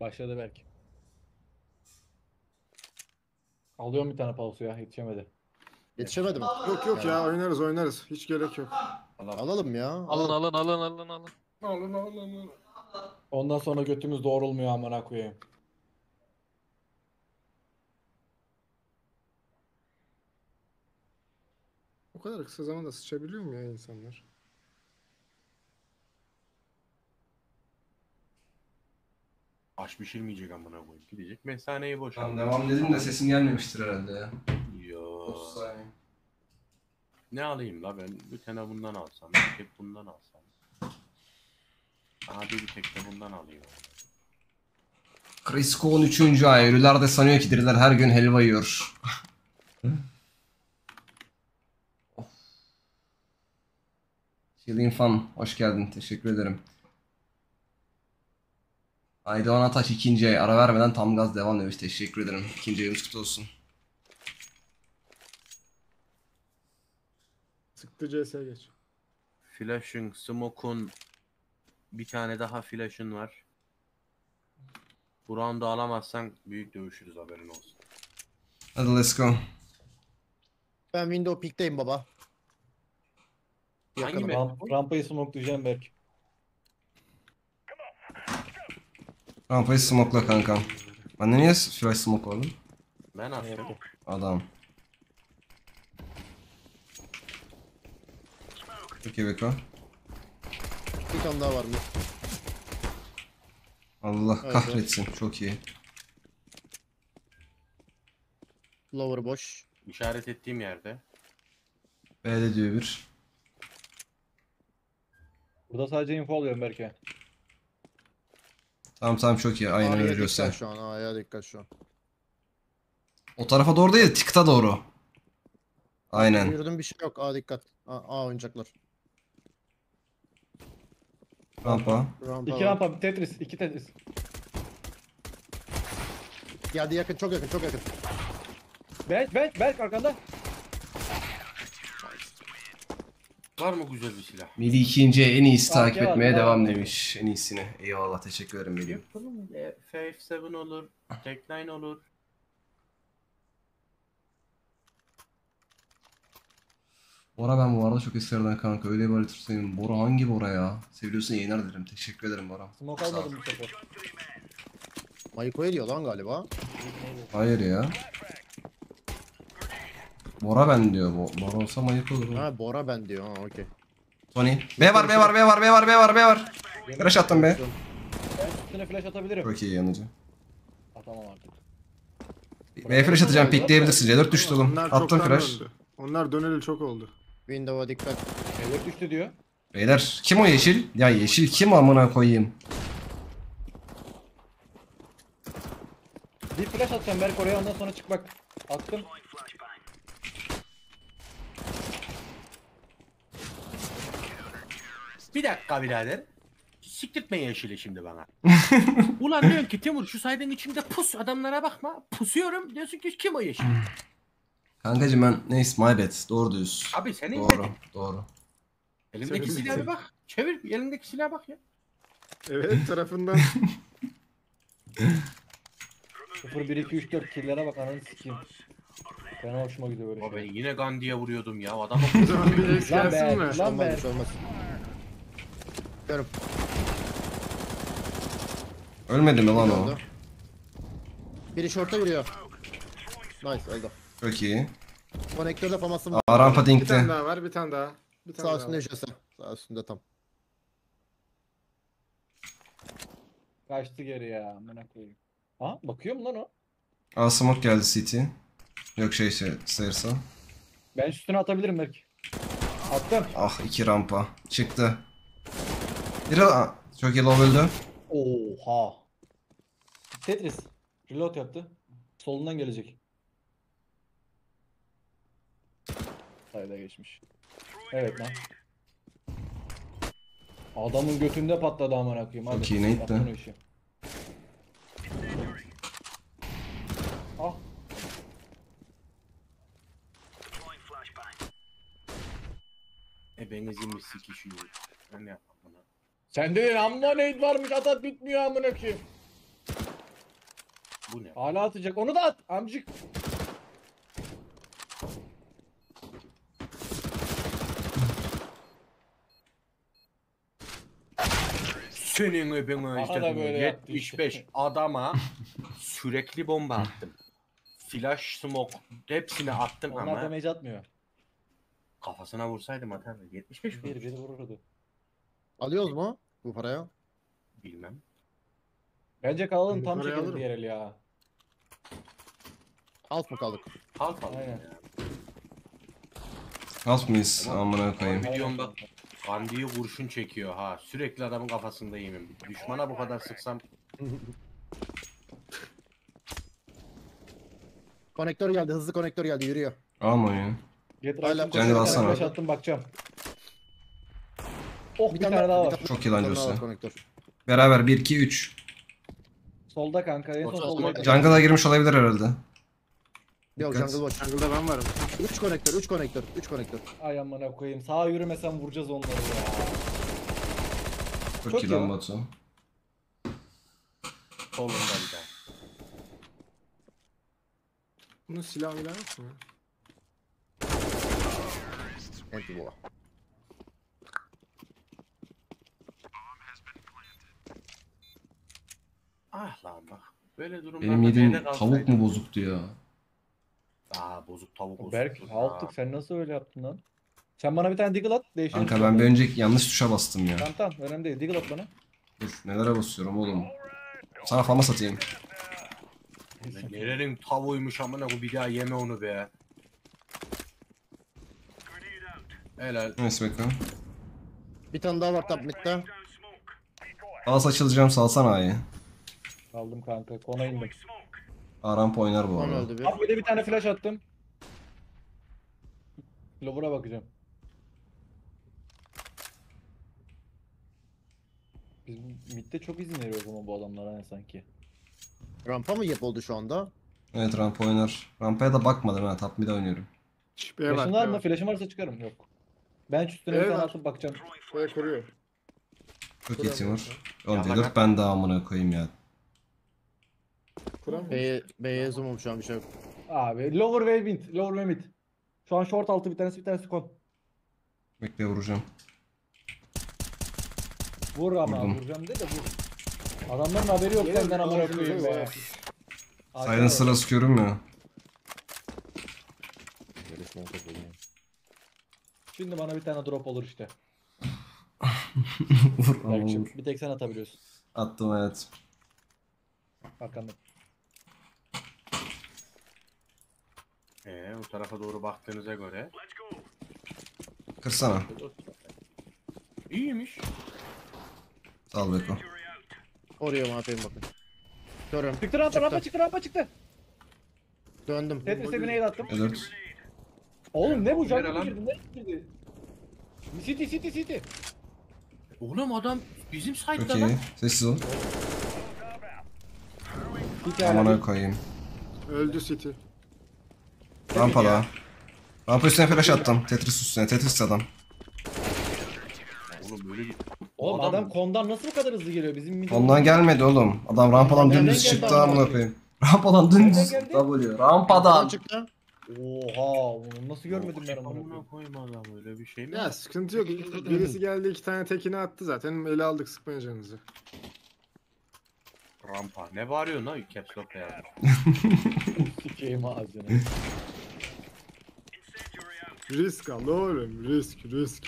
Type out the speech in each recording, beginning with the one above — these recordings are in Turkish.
Başladı belki. Alıyorum bir tane pausu ya, yetişemedi. Yetişemedi mi? Yok yok ya, oynarız. Hiç gerek yok. Alalım ya. Alın. Alın. Ondan sonra götümüz doğrulmuyor amına koyayım. O kadar kısa zamanda sıçabiliyor mu ya insanlar? Aş pişirmeyecek amına koyayım. Gidecek mesaneye boş. Tamam, devam dedim de sesin gelmemiştir herhalde ya. Yo. Ne alayım la ben? Bir tane bundan alsam, bir tek bundan alsam. Abi bir tek de bundan alayım. Crisco'nun 3. ayı. Ölüler de sanıyor ki diriler her gün helva yiyor. Chilling Fan, hoş geldin. Teşekkür ederim. Aydoğan Ataş 2. ay. Ara vermeden tam gaz devam demiş. Teşekkür ederim. 2. ayımız kutlu olsun. Sıktı CS'ye geç. Flash'ın, Smoke'un. Bir tane daha flash'ın var. Bu round'u alamazsan büyük dövüşürüz, haberin olsun. Hadi let's go. Ben window pick'teyim baba. Hangi rampayı smoke'layacağım belki. Rampayı smoke'la kankam. Ben niye flash smoke'ladım? Ben attım. Adam. Peki Beko. Bir tane daha var mı? Allah evet, kahretsin. Evet. Çok iyi. Lower boş. İşaret ettiğim yerde. B'de diyor bir. Burada sadece info alıyorum belki. Tamam çok iyi. Aynen öyle göster. Şu an ayağa dikkat şu an. O tarafa doğru değil, tikta doğru. Aynen. Yürüdüm bir şey yok. A dikkat. A oyuncaklar. Rampa. İki rampa, bir Tetris, iki Tetris. Geldi yakın, çok yakın. Berk arkanda. Var mı güzel bir silah? Melih 2. en iyisi takip etmeye devam demiş. En iyisini. Eyvallah, teşekkür ederim Melih. FF7 olur, Tech9 olur. Bora, ben bu arada çok eserden kanka, öyle bir haritırsanım. Bora hangi Bora ya? Seviyorsun yayınlar derim. Teşekkür ederim Bora. Smoke almadım bu sefer. Mayko ediyor lan galiba. Hayır ya. Bora ben diyor. Bora olsa Mayko olur. Ha Bora ben diyor. Ha okey. Tony. B var. Flash attım be. Ben flash atabilirim. Çok iyi yanıcı. Atamam artık. B flash atacağım, pikleyebilirsin. C4 düştü oğlum. Attım flash. Onlar döneli çok oldu. Windows'a dikkat. Beyler düştü diyor. Beyler kim o yeşil? Ya yeşil kim amına koyayım? Bir flash atacağım Berk oraya, ondan sonra çık bak. Attım. Bir dakika birader. Siktirtme yeşili şimdi bana. Ulan diyorum ki Timur şu saydığın içimde pus, adamlara bakma. Pusuyorum, diyorsun ki kim o yeşil? Kankacım ben neyse my bad, doğru düz. Abi senin doğru. Elimdeki silaha bak. Çevir, elindeki silaha bak ya. Evet tarafından. 0 1 2 3 4 killere bak ananı sikeyim. Fena hoşuma gidiyor böyle. Abi ben yine Gandhi'ye vuruyordum ya. Adam lan be. Ölmedi mi lan o? Biri şorta vuruyor. Nice oldu. Çok iyi. Konektörde famasım var. Aa, rampa dinkti. Bir tane daha var, bir tane daha. Sağ üstünde yaşasın. Sağ üstünde tam. Kaçtı geri ya. Amına koyayım. Ha, bakıyor mu lan o? Aa, smoke geldi CT. Yok sayırsa. Ben üstüne atabilirim belki. Attım. Ah, iki rampa. Çıktı. Çok iyi low öldü. Oha. Tetris. Reload yaptı. Solundan gelecek. Sayda geçmiş. Evet lan. Adamın götünde patladı amına koyayım. Çok iyi neydi de. Ah. Ebenizin bir sikişi yok. Ben yapmam bunu. Sende amına neydi varmış, atat bitmiyor amına koyayım. Bu ne? Hala atacak. Onu da at amcık. Senin öpümü işte 75 işte. Adama sürekli bomba attım. Flash, smoke hepsini attım. Onlar ama. Onlar damage atmıyor. Kafasına vursaydım atardı. 75 vurur. Biri vururdu. Alıyoruz mu bu parayı? Bilmem. Bence kalalım, tam çekelim diğer el ya. Half mı kaldık? Half aldık. Half mıyız? Amına koyayım. Videom bak. Bandiyi kurşun çekiyor ha. Sürekli adamın kafasında yemim. Düşmana bu kadar sıksam. Konektör geldi, hızlı konektör geldi, yürüyor. Alma ya. Cennet alsana. Attım, bakacağım. Oh, bir tane daha var. Çok yılancı olsa. Beraber 1-2-3. Solda kanka. Jungle'a girmiş olabilir herhalde. Yok, jungle boş. Jungle'da ben varım. 3 konektör. Ay amına koyayım. Sağa yürümesem vuracağız onları ya. 40 kill almadı. Solundan bir daha. Bunun silahı ilan yok mu? Hadi bu. Ah lan bak. Böyle durumlarda benim yediğim tavuk mu bozuktu ya? Aa, bozuk tavuk olsun. Berk alttık, sen nasıl öyle yaptın lan? Sen bana bir tane deagle at, değişelim. Kanka ben bir önceki yanlış tuşa bastım ya. Tamam önemli değil, deagle at bana. Dur nelere basıyorum oğlum. Sana fama satayım. Nelerin tavuğuymuş amına, bu bir daha yeme onu be. Helal. Neyse bakalım. Bir tane daha var tabletten. Sağa saçılacağım, salsana ayı. Aldım kanka, kona indim. Aramp oynar bu arada. Abi bir de bir tane flash attım. Lover'a bakacağım. Biz mid'de çok izin veriyoruz ama bu adamlara ne sanki. Rampa mı yap oldu şu anda? Evet, rampa oynar. Rampaya da bakmadım ha, top mid'e oynuyorum. Flash'ın var mı? Flash'ın varsa çıkarım. Yok. Ben üstüne bir tane atıp bakacağım. Böyle koruyor. Çok iyi Timur. Oğlum delirip ben daha amına koyayım ya. B'ye zoomum şu an, bir şey yok. Abi lower ve mid, lower ve mid. Şu an short altı, bir tanesi kon. Bekle vuracağım. Vur ama. Vurdum. Vuracağım de vur. Adamların haberi yok senden amına koyayım be. Sayın sıra sıkıyorum ya. Şimdi bana bir tane drop olur işte. Vur. Bir tek sen atabiliyorsun. Attım evet. Arkandan. O tarafa doğru baktığınıza göre. Kırsana. İyiymiş. Sal Beko. Oraya mı atayım bakın. Görüyorum. Çıktı rampa çıktı. Döndüm. Tetris'e grenade attım. Evet. Oğlum ne bu? Jungle girdi, ne girdi? City. Oğlum adam bizim side'da lan. Okey, sessiz ol. Amana koyayım. Öldü City. Rampa da. Rampa üstüne flash attım. Tetris üstüne. Tetris adam. Oğlum böyle oğlum adam kondan nasıl bu kadar hızlı geliyor bizim? Kondan gelmedi oğlum. Adam rampadan dümdüz çıktı amına koyayım. Rampadan dümdüz W. Rampadan çıktı. Oha, onu nasıl görmedim ben amına koyayım adam, öyle bir şey mi? Ya sıkıntı yok. Birisi geldi, iki tane tekini attı zaten. Ele aldık, sıkmayacağınızı. Rampa. Ne bağırıyorsun lan? Caps lock'la yazdım. Sikeyim ağzını. Risk aldı oğlum. Risk.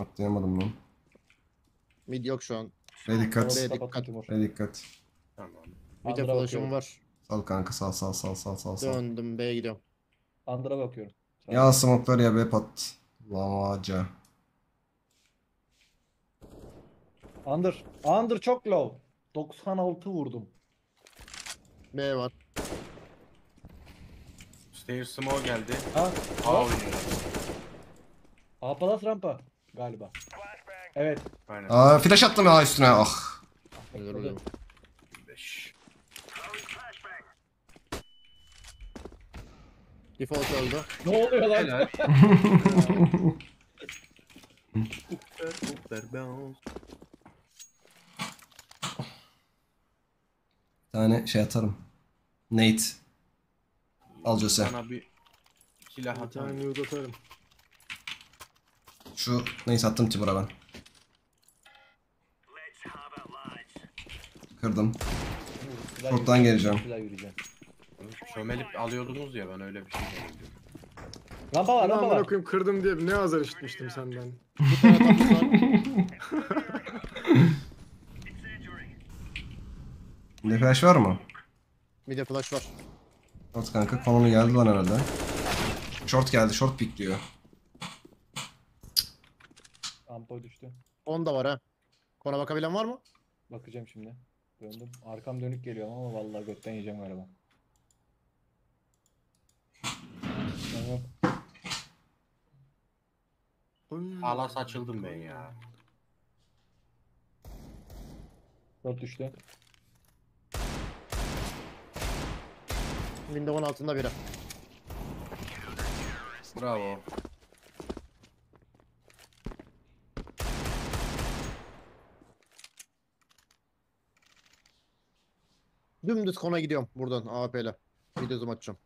Atlayamadım lan. Mid yok şu an. Dikkat. Tamam. Bir de flash'ım var. Sal kanka, sal. Döndüm, B'ye gidiyorum. Under'a bakıyorum. Ya smoke'lar ya B pat. Lavaca. Under çok low. 96 vurdum. B var. Stairs smoke geldi. Ha. A palas rampa galiba. Evet. Aynen. Flash attım ya üstüne. Ah. Neler oluyor? 5. Default oldu. Ne oluyor lan? Bir tane şey atarım. Nate. Al Jose. Sana bir silah atarım. Uzatarım. Şu Nate attım Timur'a ben. Kırdım. Buradan geleceğim. Çömelip alıyordunuz ya, ben öyle bir şey yapıyorum. Lamba var, lamba var. Okuyayım, kırdım diye ne azar işitmiştim senden. Bir de flash var mı? Bir de flash var. At kanka, konunu geldi lan herhalde. Short geldi, short pikliyor. Ampol düştü. 10 da var ha. Kona bakabilen var mı? Bakacağım şimdi. Döndüm. Arkam dönük geliyor ama vallahi götten yiyeceğim galiba. Hala saçıldım ben ya. Dört düştü. Windows'un altında biri. Bravo. Dümdüz kona gidiyorum buradan AWP ile. Videomu açacağım.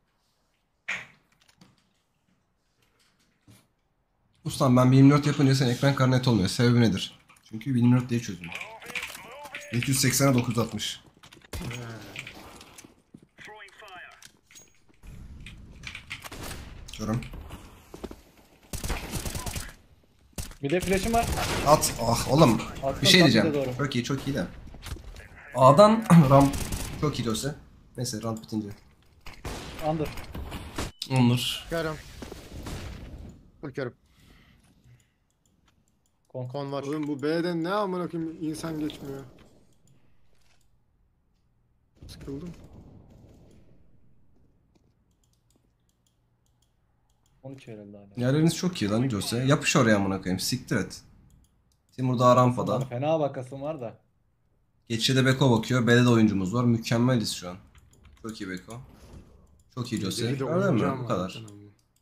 Ustam ben 1024 yapınca senin ekran kartı net olmuyor. Sebebi nedir? Çünkü 1024 diye çözdüm. 280'e 960. Görüm. Bir de flash'im var. At. Ah oğlum. Atla, bir şey diyeceğim. Çok iyi, çok iyi de. A'dan ramp çok iyi olsa. Neyse ramp bitince. Under. Under. Görüm. Görüm. Kon var. Oğlum bu B'den ne amına koyayım, insan geçmiyor. Sıkıldım. Onu çevirdi hala. Yerleriniz çok iyi lan Jose. Yapış oraya amına koyayım. Siktir et. Timur daha rampada. Fena bakasım var da. Geçişe de Beko bakıyor. B'de de oyuncumuz var. Mükemmeliz şu an. Çok iyi Beko. Çok iyi Jose. Öyle mi? Bu kadar.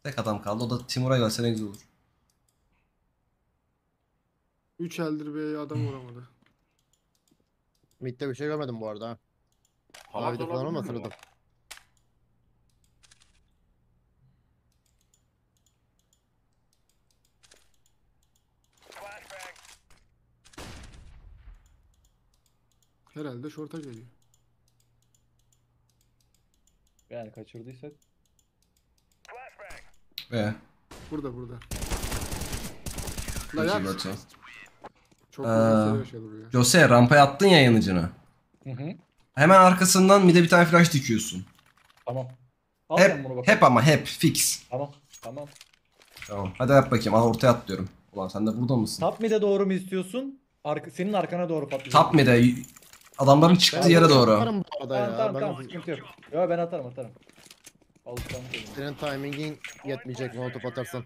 Tek adam kaldı. O da Timur'a gelse ne güzel olur. 3 eldir B'ye adam vuramadı. Mid'de bir şey görmedim bu arada. Havide falan olmasın adam. Herhalde şorta geliyor. Yani kaçırdıysak. Ve burada burada. La ya. Çok Jose rampaya attın ya yanıcını. Hı. Hemen arkasından bir de bir tane flash dikiyorsun. Tamam. Al hep ama hep fix. Tamam. Tamam. Tamam. Hadi yap bakayım. Al ortaya at diyorum. Ulan sen de burada mısın? Top mid'e doğru mu istiyorsun? Senin arkana doğru patlayacak. Top mid'e adamların çıktığı yere doğru. Atarım bu arada ya. Tamam, sıkıntı yok. Yo ben atarım. Senin timing'in yetmeyecek mi top atarsan?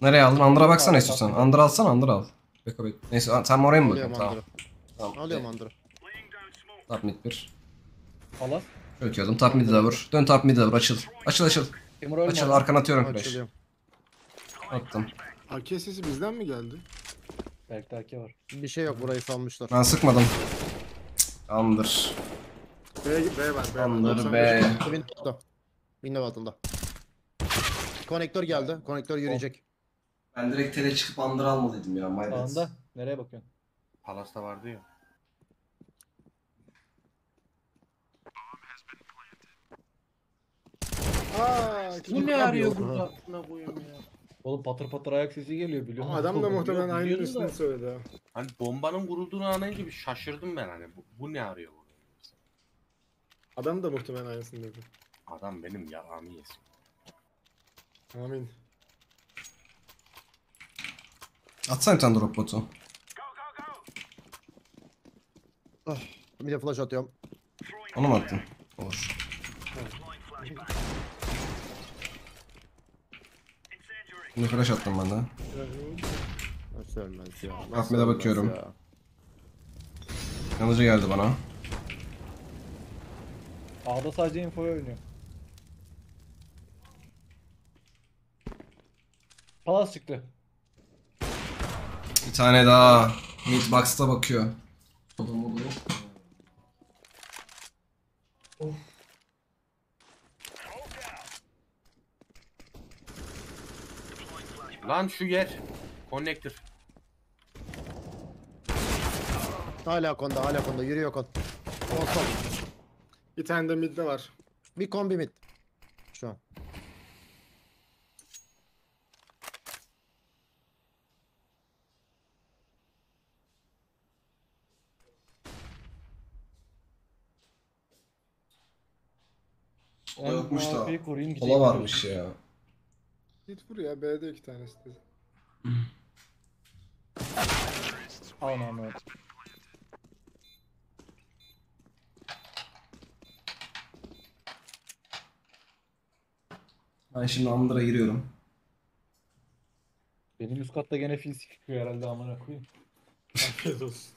Nereye aldın? Under'a baksana istiyorsan. Under alsana, Under al. Beko bek. Neyse sen oraya mı bakıyorsun? Tamam. Tamam. Alıyorum Under'ı. Top mid 1. Alas. Çöküyordum. Top mid'i de vur. Dön top mid'i de vur. Açıl. Açıl. Açıl. Arkana atıyorum flash. Attım. AK sesi bizden mi geldi? Belki de AK var. Bir şey yok, burayı salmışlar. Ben sıkmadım. Under. B var. Under B. Window altında. Konektör geldi. Konektör yürüyecek. Ben direkt tele çıkıp Under alma dedim ya. Anda nereye bakıyorsun? Palas'ta vardı ya. Bu ne arıyor burada? Oğlum patır patır ayak sesi geliyor, biliyor musun? Adam da muhtemelen aynı üstünü söyledi ha. Hani bombanın vurulduğunu anlayınca bir şaşırdım ben hani. Bu ne arıyor burada? Adam da muhtemelen aynısını dedi. Adam benim yalanı yesin. Amin. Atsana bir tane drop botu. Oh, bir de flash atıyorum. Onu mu attın? Olur. Şimdi flash attım ben de. Kafmede bakıyorum. Yanıcı geldi bana. Ağda sadece infoya oynuyor. Palas çıktı. Bir tane daha. Mid box'ta bakıyor. Adam oluyor. Of. Lan şu yer. Connector. Hala konda yürüyor kon. Olsun. Bir tane de midde var. Bir kombi mid. Şu an. Yokmuş da. Kola varmış ya. Git vur ya, B'de iki tanesi de. Aynen öyle. Ben şimdi Under'a giriyorum. Benim üst katta gene fil sikiyor herhalde, amına koyayım. Afiyet olsun.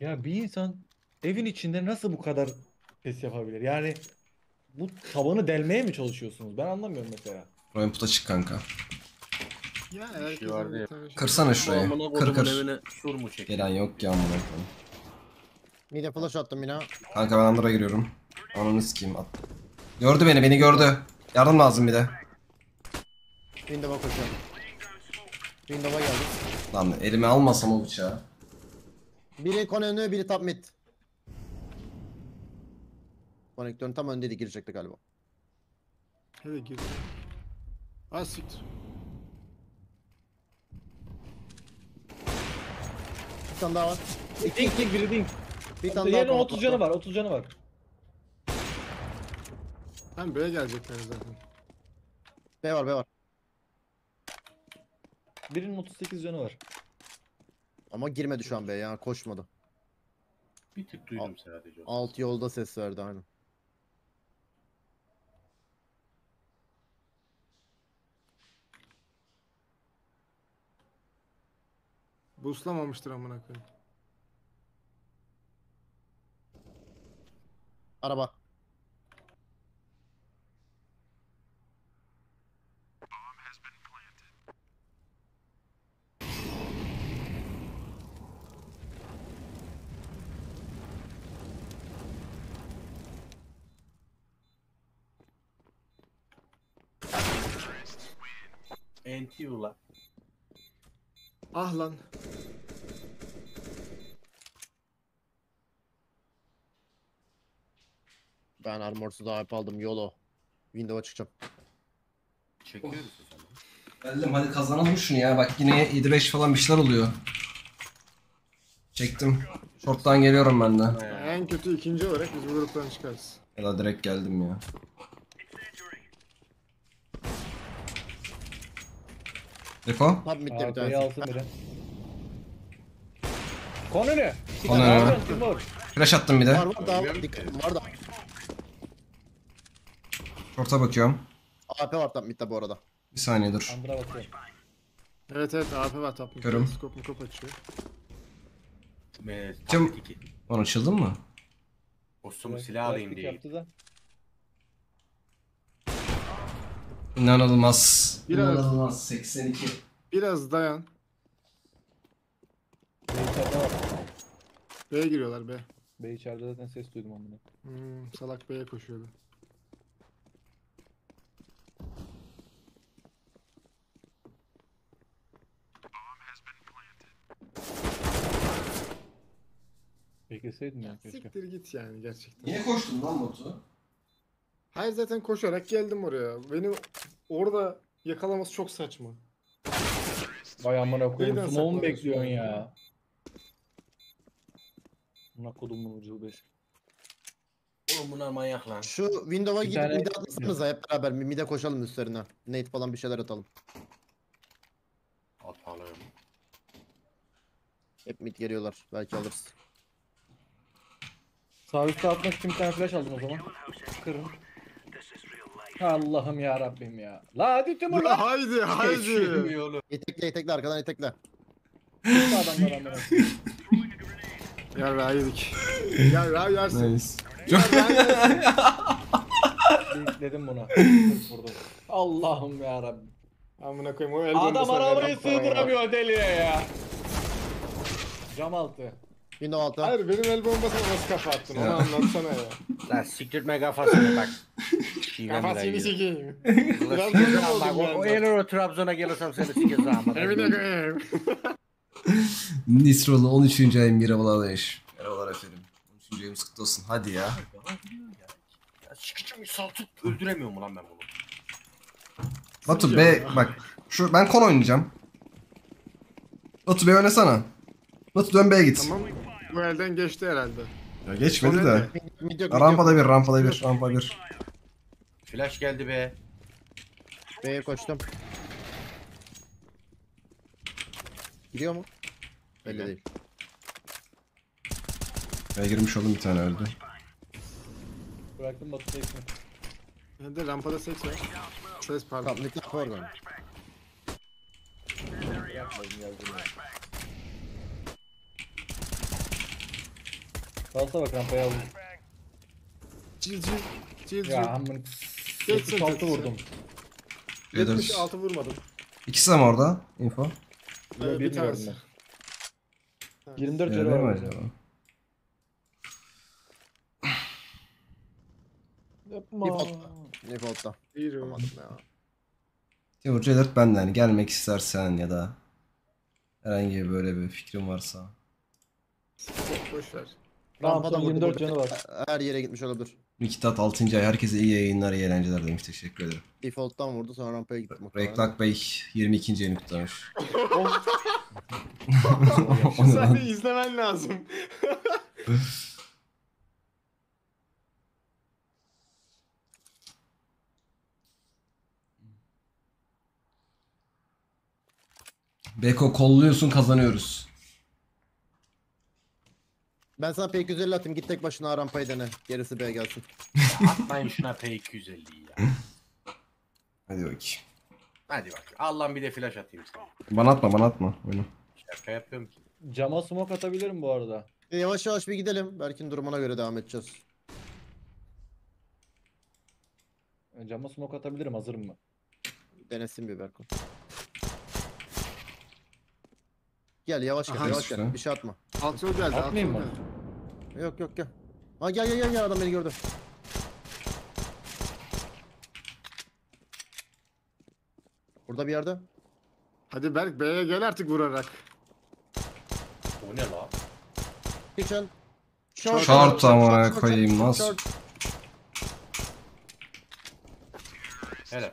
Ya bir insan evin içinde nasıl bu kadar ses yapabilir? Yani bu tavanı delmeye mi çalışıyorsunuz? Ben anlamıyorum mesela. Ryan puta çık kanka. Ya herkes vardı ya. Kırsana şurayı. Kır. Gelen yok ya amına koyayım. Mide flash attım bina. Kanka ben Under'a giriyorum. Ananı sikeyim attım. Gördü beni, beni gördü. Yardım lazım bir de. Window'a koşuyorum. Window'a geldim. Lan elime almasam o bıçağı. Biri kon önü, biri top mid. Konektörün tam önündeydi, girecekti galiba. Evet girdi. Az siktir. Bir tane daha var. Dink biri dink. Bir tane daha var. 30 canı var, 30 canı var. Tamam B'ye gelecekler zaten. B var. Birinin 38 canı var. Ama girmedi şu an B'ye ya, koşmadı. Bir tık duydum sadece. Alt yolda ses verdi aynen. Buslamamıştır amına koyayım. Araba. Enti ulan. Ah lan. Ben armorsuz da hype aldım yolo. Window'a çıkacağım. Çekiyoruz efendim. Hadi kazanalım şunu ya, bak yine 7-5 falan bir şeyler oluyor. Çektim. Short'tan geliyorum ben de. En kötü ikinci olarak biz bu gruptan çıkarız. Ya direkt geldim ya. Defo? Top mid'de bir tanesi. Konu ne? Flash attım bir de. Var da. Short'a bakıyorum. AP var top mid'de bu arada. Bir saniye dur. Evet AP var top mid'de. Görüm. Skop açıyor. Tüm. Lan açıldın mı? Bostumu silah alayım diye. İnanılmaz. İnanılmaz. 82. Biraz dayan. B'ye giriyorlar be. B içeride zaten ses duydum amına. Salak B'ye koşuyordu. Bekleseydin ya keşke. Siktir git yani gerçekten. Niye koştun lan Batu? Hayır zaten koşarak geldim oraya. Beni orada yakalaması çok saçma. Vay amına koyayım. Smoke mu bekliyorsun ya? Buna kodumun ucu 5. Oğlum bunlar manyak lan. Şu window'a gidip mide atlasanıza hep beraber. Mide koşalım üstlerine. Nade falan bir şeyler atalım. Atalım. Hep mid geliyorlar. Belki alırız. Sağ üstte atmak için bir tane flash aldım o zaman. Kırın. Allah'ım ya Rabbim ya. La hadi Timur la. Haydi. Etekle arkadan etekle. Yarra yedik. Yarra yersin. Nice. Dedim buna. Allah'ım ya Rabbim. Amına koyayım o el. Adam arabayı sığdıramıyor deliye ya. Cam altı. Yine o altı. Hayır benim el bombasına nasıl kafa attın onu anlatsana ya. Lan siktirtme kafasını bak. Kafasını sikeyim. Ulan dedim oldum. Eğer o Trabzon'a gelirsem seni sikir zahmet. Evine gel. Nisrol'un 13. ayın mirabalarla yaş. Merhabalar efendim. 13. ayımız kutlu olsun. Hadi ya. Ya sikicim saltıp öldüremiyorum lan ben bunu. Batu B bak. Şu ben kon oynayacağım. Batu B oynasana. Batu dön B'ye git. Tamam. Bu elden geçti herhalde. Ya geçmedi de. Rampada bir, rampada bir, rampada bir. Flash geldi be. B'ye koştum. Gidiyor mu? Belli değil. B'ye girmiş oldum, bir tane öldü. Bıraktım Batu tekme. Ben de rampada ses var. Ses pardon. Pardon. Salsa bak rampaya aldım. Cil cil. Cil cil. Ya amın. 76 vurdum. 76 vurmadım. İkisi de mi orada? Info. Evet, bir tanesi. 24 canı var acaba. Yapma. Default'ta. Yapamadım ya. Timur Celert benden yani gelmek istersen ya da herhangi böyle bir fikrin varsa. Boşver. Rampada 24 canı var. Her yere gitmiş olabilir. Miktat 6. ay herkese iyi yayınlar, iyi eğlenceler demiş. Teşekkür ederim. Default'tan vurdu sonra rampaya gitti. Reklak Bey 22. ayını kutlamış. Sen de izlemen lazım. Beko kolluyorsun, kazanıyoruz. Ben sana P250 atayım, git tek başına rampayı dene, gerisi B'ye gelsin. Atmayın şuna P250'yi ya. Hadi bakayım. Hadi bakayım. Allah'ım bir de flash atayım sana. Bana atma, bana atma. Oyna. Şaka yapıyorum ki. Cama smoke atabilirim bu arada. Yavaş yavaş bir gidelim. Berk'in durumuna göre devam edeceğiz. Cama smoke atabilirim, hazırım mı? Denesin bir Berk'in. Gel yavaş gel, yavaş gel. Bir şey atma. Altıyor geldi. Atmayayım mı? Yok yok gel. Ha gel gel gel gel, adam beni gördü. Burada bir yerde. Hadi Berk B'ye gel artık vurarak. O ne la? Geçen. Şart amına koyayım nasıl? Hele.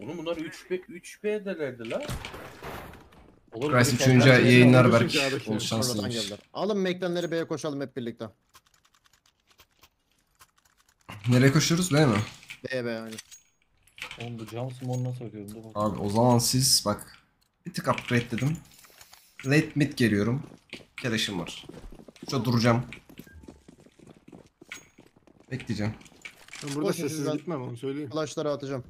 Onu bunlar 3B'delerdi la. Price 3. ay yayınlar Berk. Bol şanslıymış. Alın meklenleri B'ye koşalım hep birlikte. Nereye koşuyoruz? B'ye mi? B'ye B'ye aynı. Oğlum bu Jams'ımı nasıl ödüyorum? Abi o zaman siz bak. Bir tık upgrade dedim. Late mid geliyorum. Kereşim var. Şurada duracağım. Bekleyeceğim. Ben burada sessiz gitmem onu söyleyeyim. Flash'ları atacağım.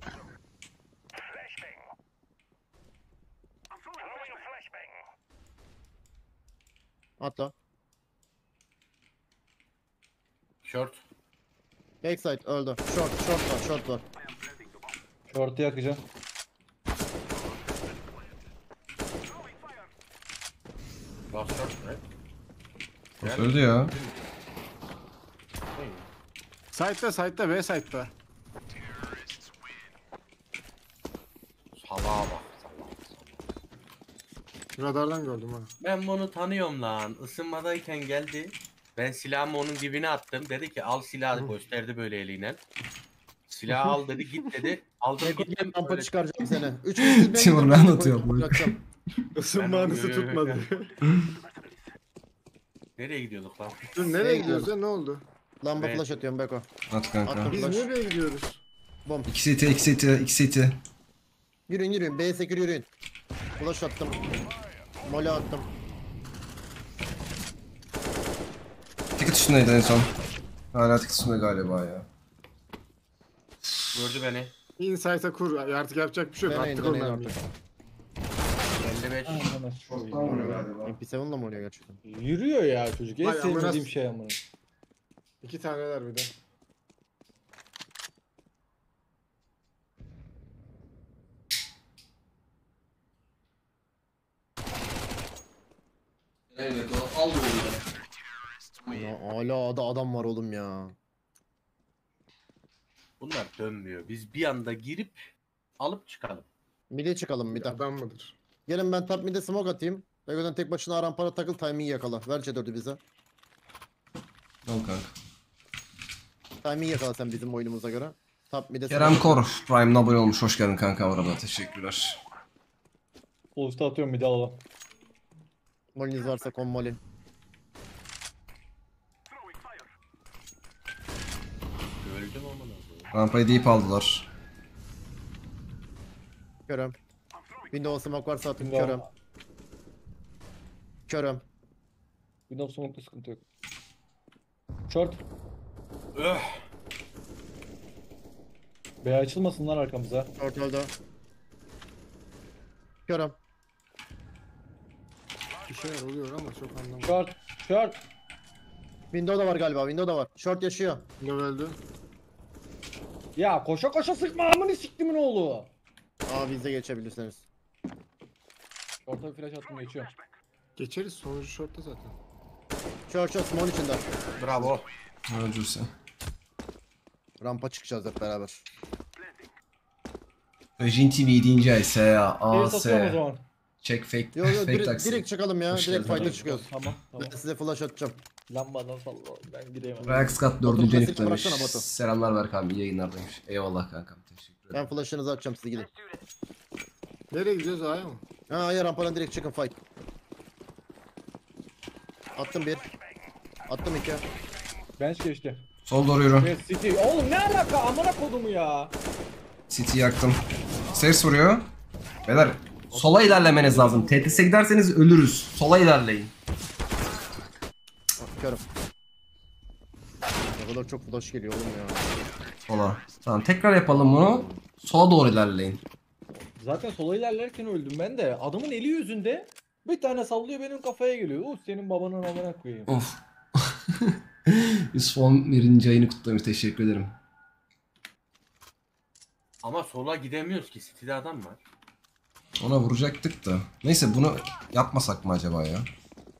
Atla. Short. Backside öldü. Short var, short var. Short'u yakacağım. Bak short ne? Öldü ya. Side'da ve side'da. Salaha bak. Radardan gördüm ha. Ben bunu tanıyorum lan. Isınmadayken geldi. Ben silahımı onun dibine attım. Dedi ki al silahı, gösterdi böyle eliyle. Silahı al dedi, git dedi. Aldım gittim. Kampa çıkaracağım seni. 3 Timur ne anlatıyor bunu? Isınma anısı tutmadı. Nereye gidiyorduk lan? Dur nereye gidiyoruz ya, ne oldu? Lamba flash atıyorum Beko. At kanka. Biz nereye gidiyoruz? Bomb. İki seti. Yürüyün. B'ye sekir yürüyün. Flash attım. Mola attım. Ticket üstündeydi en son. Hala ticket üstünde galiba ya. Gördü beni. Insight'a kur. Artık yapacak bir şey yok. Attık onları. 55. Çoktan vuruyor galiba. MP7'la mı oluyor gerçekten? Yürüyor ya çocuk. En sevmediğim şey amına. İki taneler bir de. Evet al bunu. Ya hala da adam var oğlum ya. Bunlar dönmüyor. Biz bir anda girip alıp çıkalım. Mide çıkalım bir daha. Adam mıdır? Gelin ben top mide smoke atayım. Bego'dan tek başına aram para takıl, timing'i yakala. Ver C4'ü bize. Al kanka. Timing'i yakala sen bizim oyunumuza göre. Top mide. Kerem Kor Prime abone olmuş. Hoş geldin kanka orada. Teşekkürler. Ulti atıyorum mide alalım. Moliniz varsa kon moli. Rampayı deyip aldılar. Körüm. Windows smoke varsa atın körüm. Körüm. Windows smoke'da sıkıntı yok. Short. Bey açılmasınlar arkamıza. Short öldü. Körüm. Bir şeyler oluyor ama çok anlamadım. Short. Short. Window da var galiba. Window da var. Short yaşıyor. Window öldü. Ya koşa koşa sıkma amını siktimin oğlu. Aa bize geçebilirsiniz. Short'a bir flash attım geçiyorum. Geçeriz sonucu short'ta zaten. Short small içinde. Bravo. Öncüsü. Rampa çıkacağız hep beraber. Öjin TV 7. ay AS. Çek fake. Yo, yo, fake taksi. Direkt çıkalım ya. Hoş direkt fayda çıkıyoruz. Tamam. Ben size flash atacağım. Lambadan salla ben gireyim. Raxkat 4. enik demiş. Selamlar Berkan, iyi yayınlar demiş. Eyvallah kankam, teşekkür ederim. Ben flash'ınızı atacağım, size gidin. Nereye gidiyoruz aya mı? Ha aya, rampadan direkt çıkın fight. Attım bir. Attım iki. Bench geçti. Sol doğru yürü. City. Oğlum ne alaka amına kodumu ya. City yaktım. Ses vuruyor. Beyler sola ilerlemeniz lazım. TTS'e giderseniz ölürüz. Sola ilerleyin. Körüm. Ne kadar çok flash geliyor oğlum ya. Sola. Tamam tekrar yapalım bunu. Sola doğru ilerleyin. Zaten sola ilerlerken öldüm ben de. Adamın eli yüzünde bir tane sallıyor benim kafaya geliyor. Uf senin babanın amına koyayım. Of. Son 1. ayını kutlamış, teşekkür ederim. Ama sola gidemiyoruz ki, City'de adam var. Ona vuracaktık da. Neyse bunu yapmasak mı acaba ya?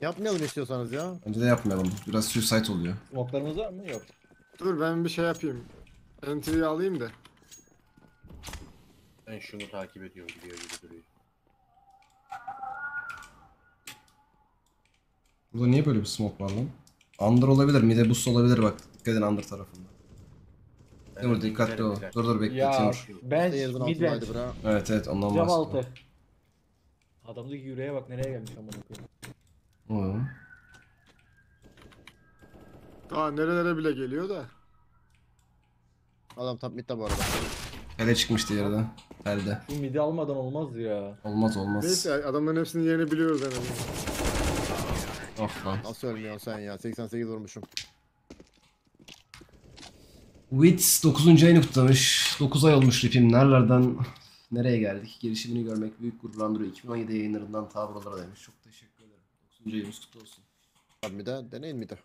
Yapmayalım istiyorsanız ya. Önce de yapmayalım. Biraz suicide oluyor. Smoke'larımız var mı? Yok. Dur ben bir şey yapayım. Entry'yi alayım da. Ben şunu takip ediyorum. Gidiyor gibi duruyor. Burada niye böyle bir smoke var lan? Under olabilir. Mide boost olabilir bak. Dikkat edin under tarafında. Dur dikkatli ol. Dur bekletiyor. Ben midden. Evet evet ondan bahsediyorum. Cevaltı. Adamdaki yüreğe bak nereye gelmiş amına koyayım. Daha nerelere bile geliyor da. Adam top mid'de bu arada. Hele çıkmıştı yerde. Elde. Bu mid'i almadan olmaz ya. Olmaz olmaz. Neyse adamların hepsinin yerini biliyoruz en azından. Of lan. Nasıl ölmüyorsun sen ya? 88 vurmuşum. Wits 9. ayını kutlamış. 9 ay olmuş ripim. Nerelerden nereye geldik? Gelişimini görmek büyük gururlandırıyor. 2017 yayınlarından ta buralara demiş. Çok teşekkür. Ceyimiz kutlu olsun. Abi bir daha deneyin mi de?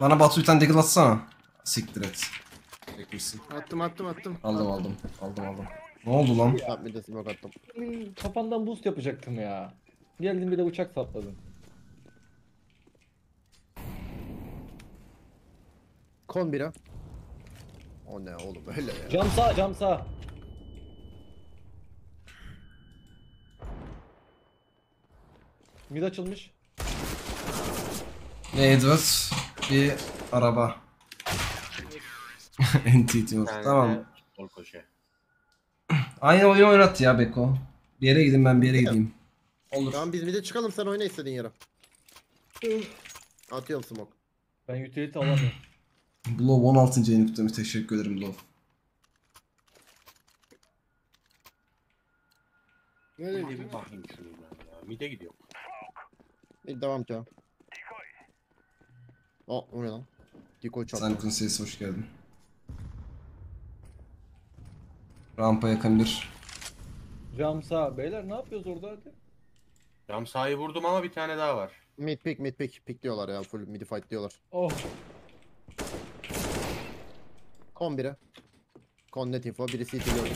Bana Batu bir tane deagle atsana. Siktir et. Çekmişsin. Attım. Aldım. Ne oldu lan? Abi de smoke attım. Kafandan boost yapacaktım ya. Geldim bir de uçak sapladım. Kon bira. O ne oğlum öyle ya. Cam sağ. Mid açılmış. Edward bir araba. NTT yok. Tamam. Aynı oyunu oynat ya Beko. Bir yere gidin ben bir yere gideyim. Olur. Tamam biz mid'e çıkalım sen oyna istediğin yere. Atıyorum smoke. Ben utility alamıyorum. Blow 16. yeni kutlamış, teşekkür ederim Blow. Nereye bir bakayım şuraya ya. Mid'e gidiyor. Devam ki. O oraya lan. Decoy çarptı. Sen Princess hoş geldin. Rampa yakın bir. Cam sağ. Beyler ne yapıyoruz orada hadi? Cam sağ'ı vurdum ama bir tane daha var. Mid pick diyorlar ya. Full mid fight diyorlar. Oh. Kon biri. Kon net info. Birisi itiliyor.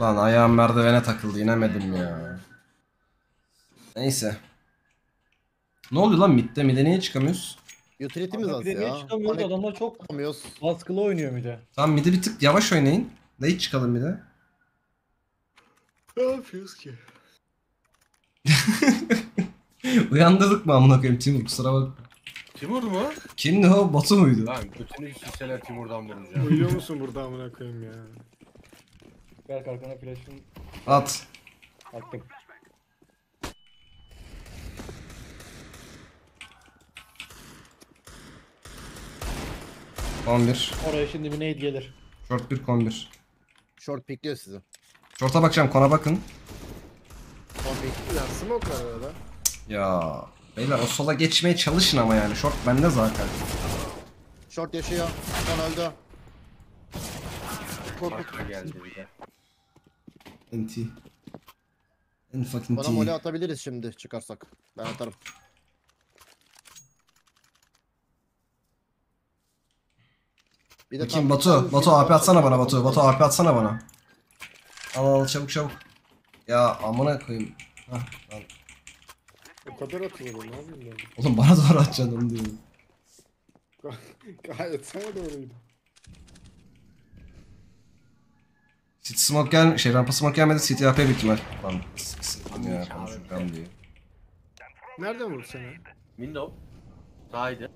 Lan ayağım merdivene takıldı. İnemedim ya. Neyse. Ne oluyor lan midde? Mid'e niye çıkamıyoruz? Utility'miz az ya. Niye çıkamıyoruz? Hani adamlar çok baskılı oynuyor mid'e. Tamam mid'e bir tık yavaş oynayın. Da hiç çıkalım mid'e. Ne yapıyoruz ki? Uyandırdık mı amına koyayım Timur, kusura bak. Timur mu? Kimdi o? Batu muydu? Lan götünü şişeler Timur'dan vuracağım. Uyuyor musun burada amına koyayım ya? Berk arkana flash'ını at. Attım. Kombir. Oraya şimdi bir nade gelir. Short bir kombir. Short pikliyor sizi. Short'a bakacağım, kona bakın. Kon pikliyor, smoke var orada. Ya beyler o sola geçmeye çalışın ama yani short bende zaten. Short yaşıyor, kon öldü. Korkutma geldi bize. NT. En fucking T. Bana mole atabiliriz şimdi çıkarsak. Ben atarım. Bir bakayım Batu. Batu AP atsana bana Batu. Batu AP atsana bana. Al al çabuk çabuk. Ya amına koyayım. Hah lan. O kadar atıyor ne yapayım ben? Oğlum bana doğru atacaksın onu diyorum. Gayet sana doğruydu. City smoke gel, rampa smoke gelmedi, City AP büyük ihtimal. Lan sıkıntım ya, konuşurken diye. Nereden vurdu seni? Window. Sağıydı.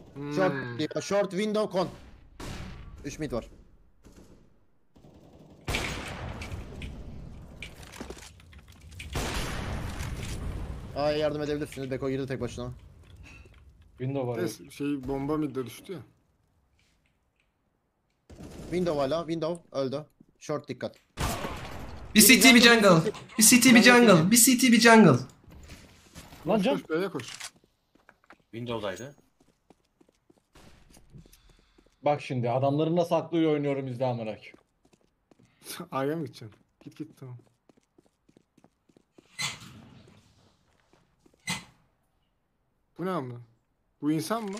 Short window con. 3 mid var. Ay yardım edebilirsiniz. Beko girdi tek başına. Window var. Evet, şey bomba mid'de düştü ya. Window hala. Window öldü. Short dikkat. Bir CT bir jungle. Bir CT bir jungle. Bir CT bir jungle. Lan can. Koş B'ye koş. Window'daydı. Bak şimdi adamların nasıl aklıyla oynuyorum izlamarak. A'ya mı gideceksin? Git git tamam. Bu ne amına? Bu insan mı?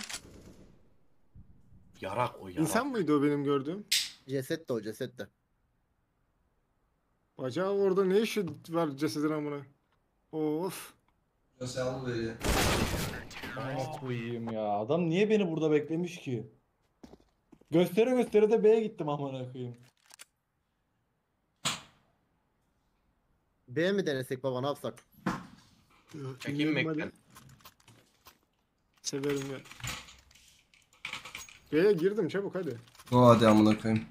Yarak o yarak. İnsan mıydı o benim gördüğüm? Ceset de o ceset de. Bacağı orada ne işi var cesedin amına? Of. Cesalı böyle. Nasıl uyuyayım ya? Adam niye beni burada beklemiş ki? Göstere göstere de B'ye gittim amına koyayım. B'ye mi denesek baba ne yapsak? Çekeyim bekle. Severim ya. B'ye girdim çabuk hadi. O hadi amına koyayım.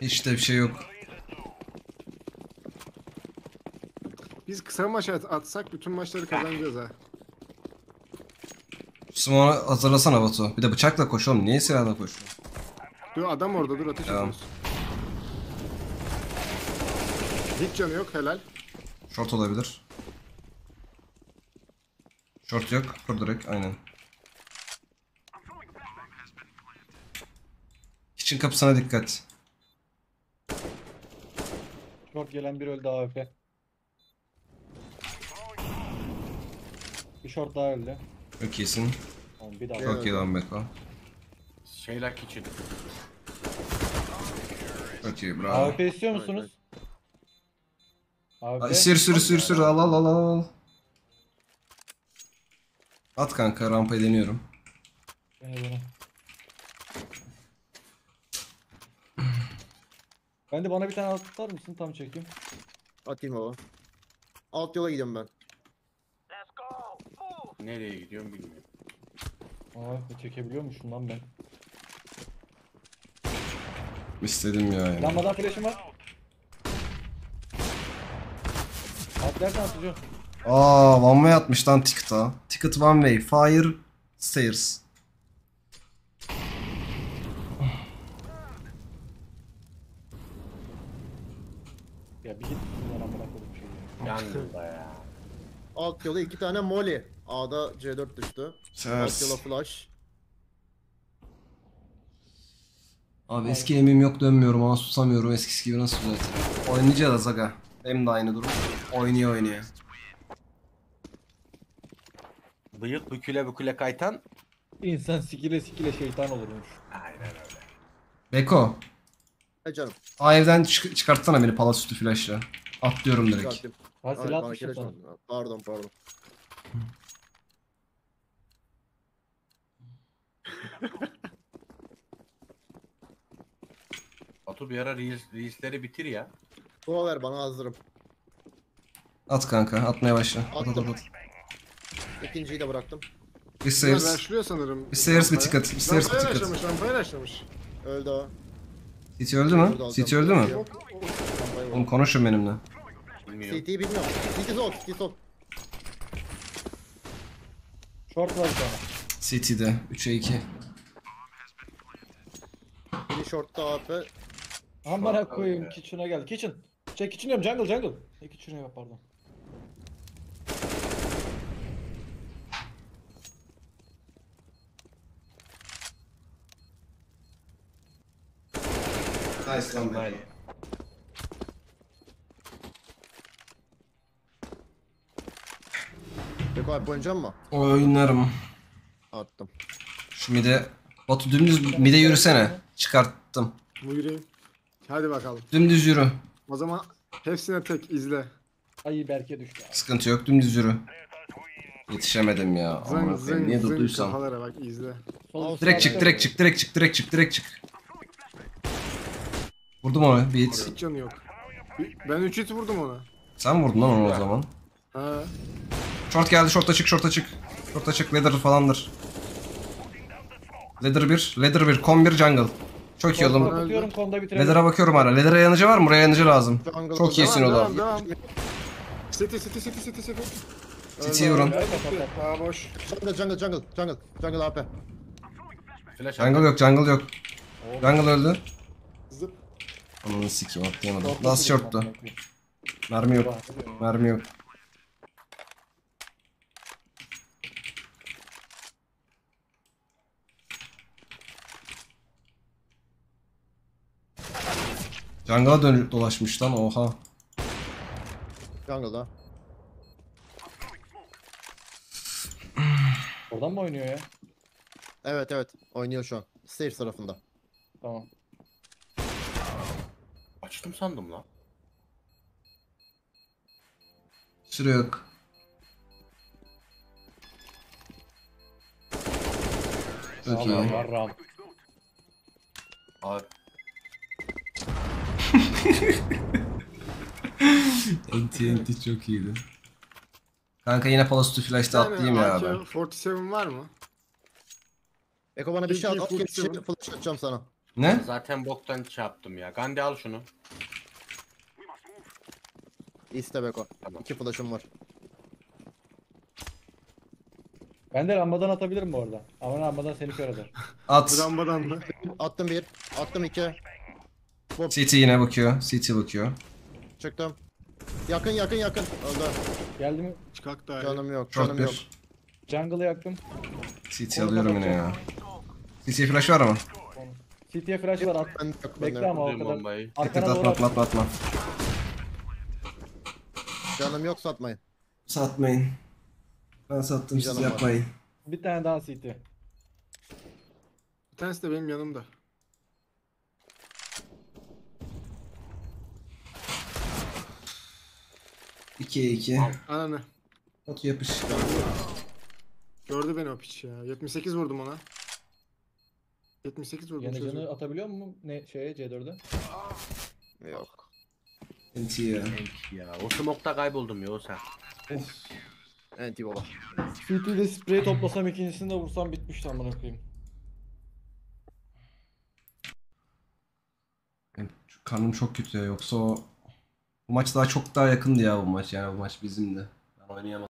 Hiç de bir şey yok. Biz kısa maç atsak bütün maçları kazanacağız ha. Smoke'u hazırlasana Batu. Bir de bıçakla koş oğlum. Niye silahla koşuyorsun? Dur adam orada dur ateş ediyoruz. Hiç canı yok helal. Short olabilir. Short yok. Kur direkt aynen. Kitchen kapısına dikkat. Short gelen bir öldü AWP. Bir short daha öldü. Çok iyisin. Çok iyi lan Beko. Şeyler kitchen. Çok iyi bravo. AWP istiyor musunuz? AWP. Sür al. At kanka rampayı deniyorum. Ben de bana bir tane alt atar mısın? Tam çekeyim. Atayım baba. Alt yola gidiyorum ben. Nereye gidiyorum bilmiyorum. Aa, çekebiliyormuşum lan ben. İstedim ya yani. Lan adam flash'ım var. Atlardan atacağım. Aa, one way atmış lan ticket'a. Ticket one way, fire stairs. Ya bir git bundan amına koyayım şey. Yandı da ya. Alt yolda 2 tane molly. A'da C4 düştü. Alt yola flash. Abi eski emim yok dönmüyorum ama susamıyorum eskisi gibi nasıl düzeltirim. Oynayacağız aga. Hem de aynı durum. Oynuyor. Bıyık büküle kaytan. İnsan sikile şeytan olurmuş. Aynen öyle. Beko. He canım. A evden çıkartsana beni pala sütü flash'la. Atlıyorum direkt. Ha silah atmışım sana. Pardon. Batu bir ara reisleri bitir ya. Buna ver, bana hazırım. At kanka, atmaya başla. At. İkinciyi de bıraktım. Bir sayırs. Başlıyor sanırım. Bir sayırs bir tık at. Bir sayırs bir tık at. Rampaya başlamış. Öldü o. City öldü mü? City öldü mü? Oğlum konuşun benimle. Bilmiyorum. City'yi bilmiyorum. City zor, City zor. Short var sana. City'de 3'e 2. Bir short da AP. Amına koyayım, kitchen'a gel. Kitchen. Çek kitchen diyorum, jungle. Ne kitchen'e yap pardon. Nice lan böyle. Yok abi, oynayacağım mı? Oynarım. Attım. Şu mide... Batu dümdüz mide yürüsene. Çıkarttım. Buyurayım. Hadi bakalım. Dümdüz yürü. O zaman hepsine tek izle. Ay Berke düştü abi. Sıkıntı yok, dümdüz yürü. Yetişemedim ya. Zın niye durduysam. Kafalara bak, izle. Direkt çık. Vurdum onu, bir hit. Hiç canı yok. Ben 3 hit vurdum ona. Sen vurdun lan onu o zaman. Ha. Short geldi, short'a çık. Short'a çık, ladder falandır. Ladder 1, con 1, jungle. Çok iyi oğlum. Ladder'a bakıyorum hala. Ladder'a yanıcı var mı? Buraya yanıcı lazım. Jungle çok iyisin o da. City. City'yi vurun. Aa boş. Jungle AP. Jungle yok. Jungle öldü. Ananı sikeyim, atlayamadım. Last short'tu. Mermi yok. Jungle'a dönüp dolaşmış lan, oha. Jungle'da. Oradan mı oynuyor ya? Evet, oynuyor şu an. Stage tarafında. Tamam. Açtım sandım lan. Süre yok. Okey. Abi. Enti çok iyiydi. Kanka yine Palace to Flash'ta atlayayım ya abi. 47 var mı? Eko bana bir şey at, şimdi flash atacağım sana. Ne? Zaten boktan çarptım ya. Gandhi al şunu. İste Beko. Tamam. 2 flash'ım var. Ben de rambadan atabilirim bu arada. Ama rambadan seni kör eder. At. Rambadan mı? Attım 1. Attım 2. CT yine bakıyor. Çıktım. Yakın. Orada. Geldi mi? Çıkak da. Canım yok. Jungle'ı yaktım. CT alıyorum yine ya. CT flash var ama. CT'ye flash var, at. Bekle ama o kadar. Atma. Canım yok, satmayın. Ben sattım, siz yapmayın. Var. Bir tane daha CT. Bir tanesi de benim yanımda. İki. Ananı. Batu yapış. Gördü beni o piç ya. 78 vurdum ona. Yanıcını atabiliyor mu? Ne şeye C4'e? Yok. Enti ya. O smoke'ta kayboldum ya o sen. Enti baba. Sütüyle sprey toplasam, ikincisini de vursam bitmişti amına koyayım. Kanım çok kötü ya, yoksa o... Bu maç daha yakındı ya bu maç, yani bu maç bizimdi. Ben oynayamadım.